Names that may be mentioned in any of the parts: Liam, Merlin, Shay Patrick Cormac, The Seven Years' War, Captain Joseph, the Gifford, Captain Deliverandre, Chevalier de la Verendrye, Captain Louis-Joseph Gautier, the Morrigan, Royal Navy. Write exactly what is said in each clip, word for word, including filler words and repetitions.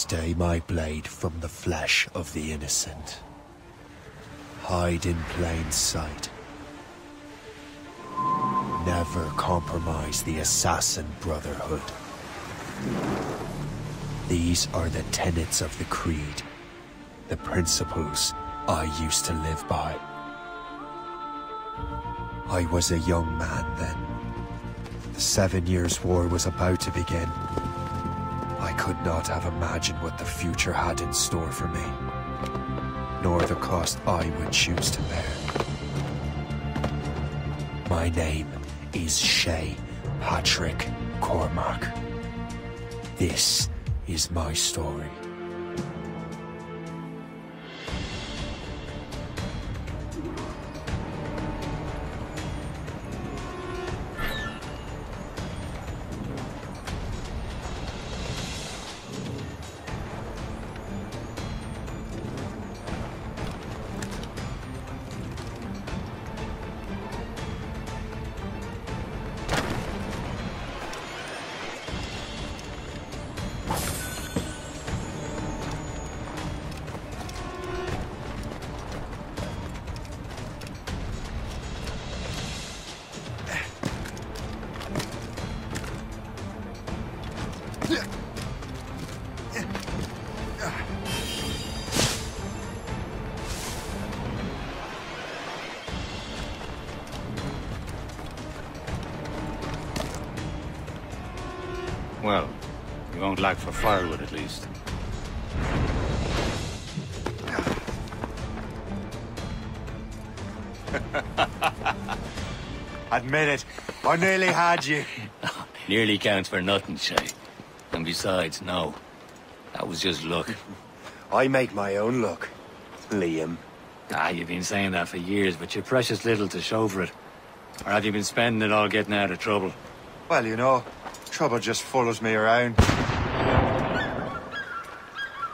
stay my blade from the flesh of the innocent. Hide in plain sight. Never compromise the assassin brotherhood. These are the tenets of the creed, the principles I used to live by. I was a young man then. The Seven Years' War was about to begin. I could not have imagined what the future had in store for me, nor the cost I would choose to bear. My name is Shay Patrick Cormac. This is my story. Well, you won't lack for firewood at least. Admit it, I nearly had you. Oh, nearly counts for nothing, Shay. And besides, no, that was just luck. I make my own luck, Liam. Ah, you've been saying that for years, but you're precious little to show for it. Or have you been spending it all getting out of trouble? Well, you know, trouble just follows me around.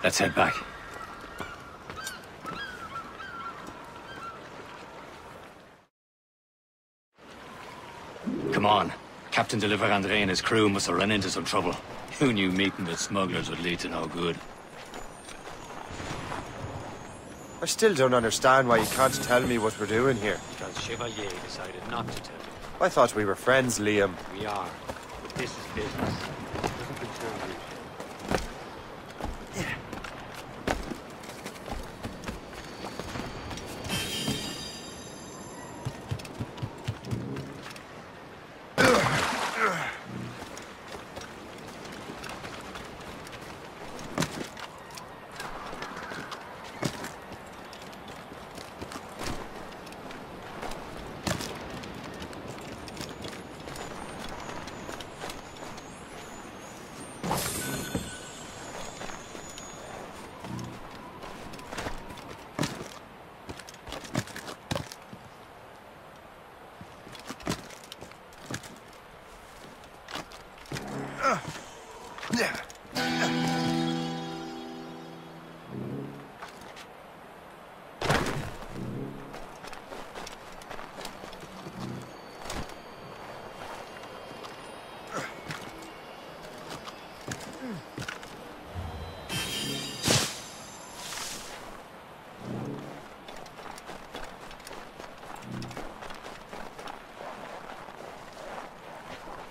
Let's head back. Come on. Captain Deliverandre and his crew must have run into some trouble. Who knew meeting with smugglers would lead to no good? I still don't understand why you can't tell me what we're doing here. Because Chevalier decided not to tell me. I thought we were friends, Liam. We are. This is business. It doesn't concern you. Yeah.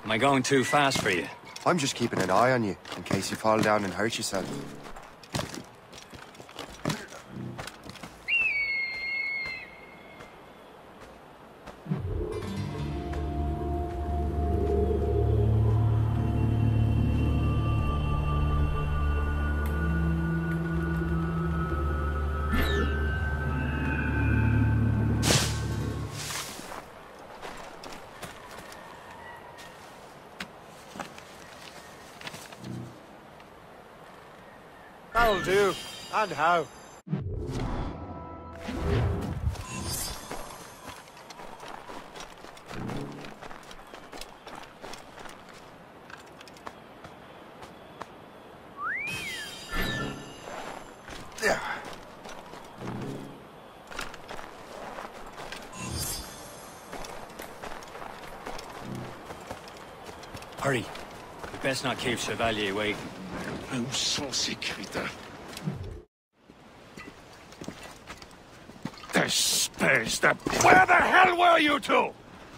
Am I going too fast for you? I'm just keeping an eye on you, in case you fall down and hurt yourself. That'll do. And how? Hurry. We best not keep Chevalier waiting. Où sont ces crétins? Space that... Where the hell were you two?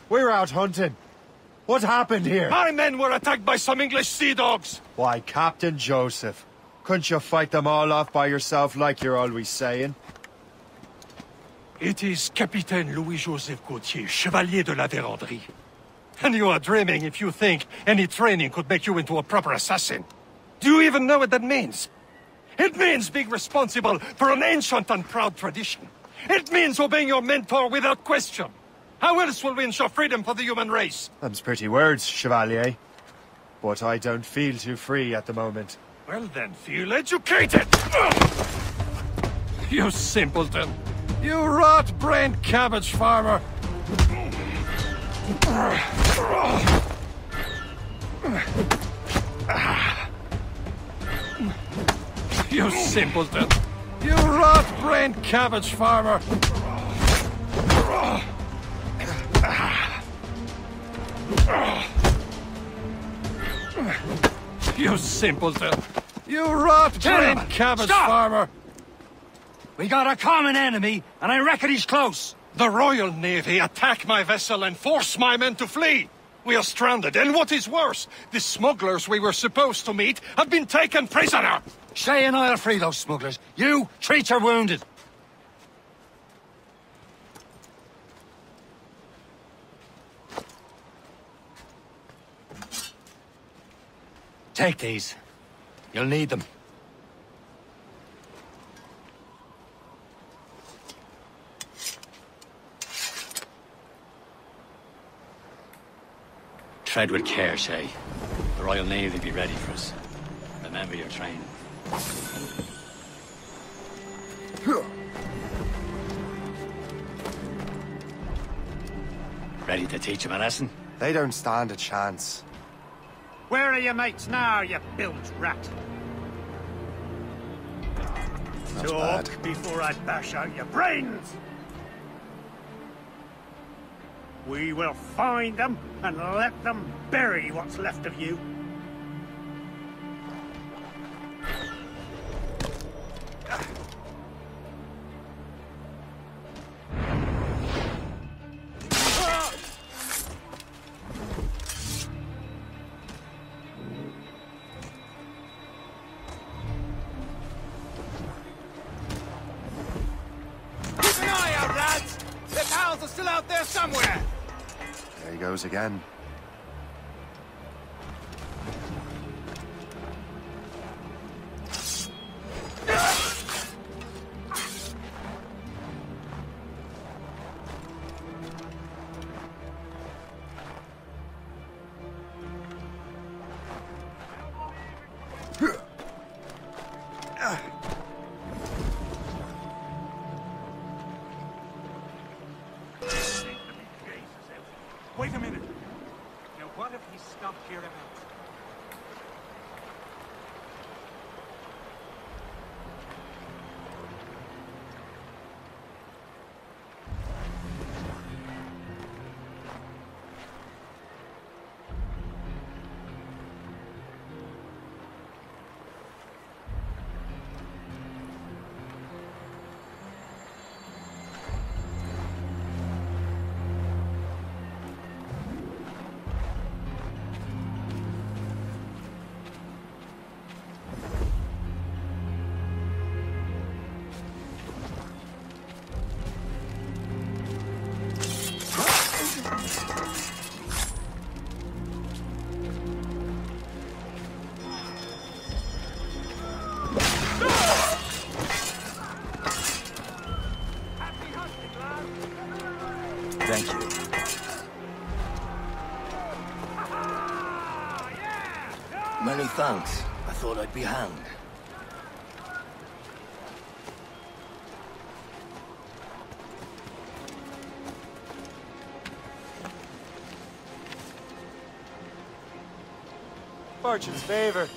We were out hunting. What happened here? My men were attacked by some English sea dogs. Why, Captain Joseph, couldn't you fight them all off by yourself like you're always saying? It is Captain Louis-Joseph Gautier, Chevalier de la Verendrye. And you are dreaming if you think any training could make you into a proper assassin. Do you even know what that means? It means being responsible for an ancient and proud tradition. It means obeying your mentor without question. How else will we ensure freedom for the human race? Them's pretty words, Chevalier. But I don't feel too free at the moment. Well then, feel educated! You simpleton! You rot-brained cabbage farmer! You simpleton! You rot-brained cabbage farmer! You simpleton! You rot-brained cabbage farmer! We got a common enemy, and I reckon he's close! The Royal Navy attack my vessel and force my men to flee! We are stranded, and what is worse, the smugglers we were supposed to meet have been taken prisoner! Shay and I'll free those smugglers. You, treat your wounded. Take these. You'll need them. Tread with care, Shay. The Royal Navy will be ready for us. Remember your training. Ready to teach them a lesson? They don't stand a chance. Where are your mates now, you bilge rat? That's Talk bad. Before I bash out your brains! We will find them and let them bury what's left of you. Again. Many thanks. I thought I'd be hanged. Fortune's favor.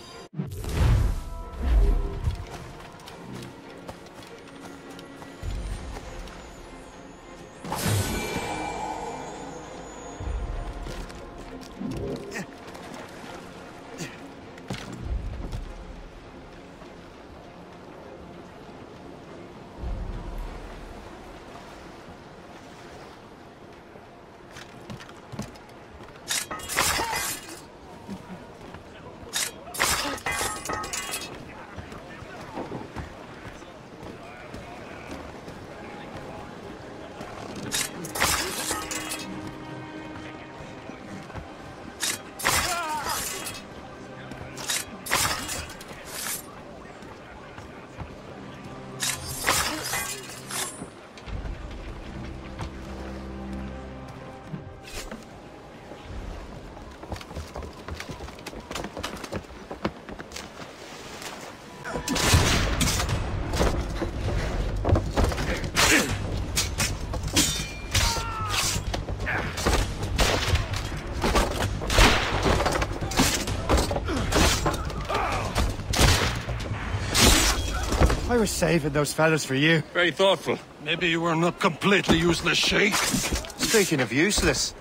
I was saving those fellas for you. Very thoughtful. Maybe you were not completely useless, Shay. Speaking of useless,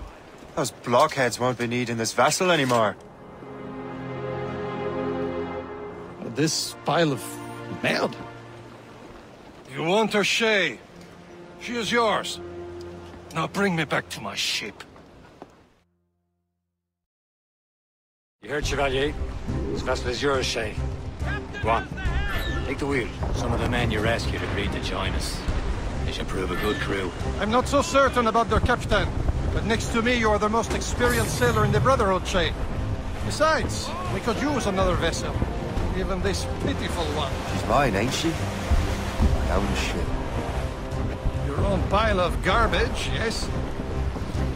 those blockheads won't be needing this vessel anymore. This pile of mail? You want her, Shay? She is yours. Now bring me back to my ship. You heard, Chevalier? This vessel is yours, Shay. Go on. Take the wheel. Some of the men you rescued agreed to join us. They should prove a good crew. I'm not so certain about their captain, but next to me you are the most experienced sailor in the Brotherhood, Shay. Besides, we could use another vessel. Even this pitiful one. She's mine, ain't she? My own ship. Your own pile of garbage, yes?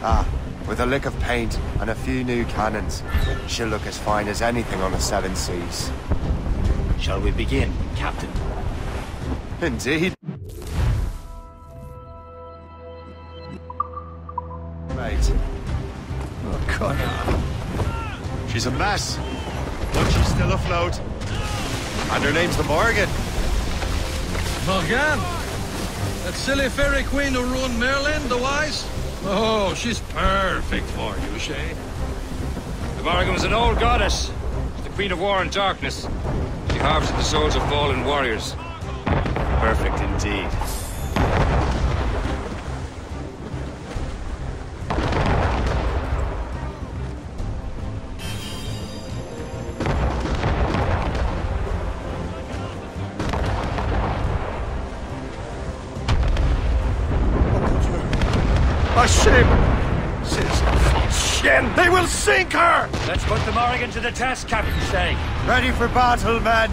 Ah, with a lick of paint and a few new cannons, she'll look as fine as anything on the seven seas. Shall we begin, Captain? Indeed. Right. Oh, God. She's a mess, but she's still afloat. And her name's the Morrigan. Morgan? That silly fairy queen who ruined Merlin, the wise? Oh, she's perfect for you, Shay. The Morrigan was an old goddess. She's the queen of war and darkness. She harvested the souls of fallen warriors. Perfect indeed. They will sink her! Let's put the Morrigan to the test, Captain Shay. Ready for battle, men!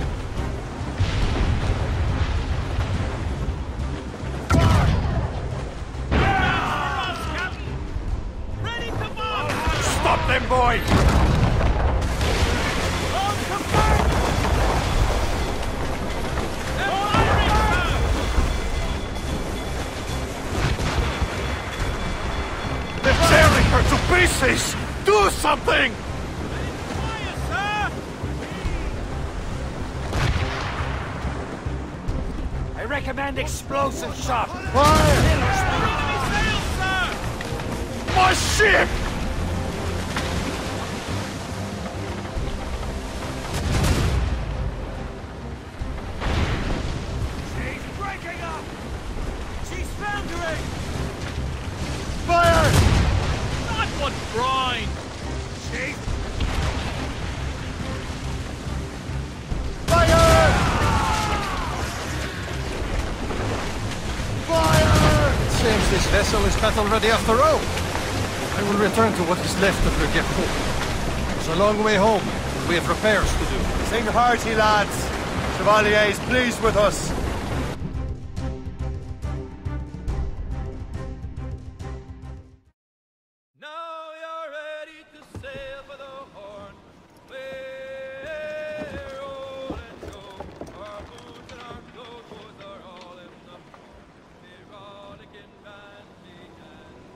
Ready to board! Stop them, boy! They're tearing her to pieces! Do something! I recommend explosive shot. Fire! My ship! She's breaking up! She's foundering! Fire! That one brine! This vessel is battle ready after all. I will return to what is left of the Gifford. It's a long way home. We have repairs to do. Sing hearty, lads. Chevalier is pleased with us.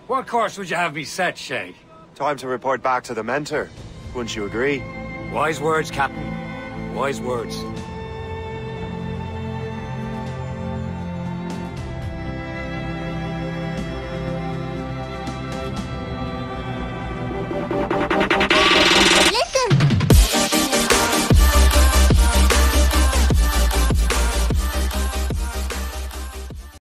What course would you have me set, Shay? Time to report back to the mentor. Wouldn't you agree? Wise words, Captain. Wise words.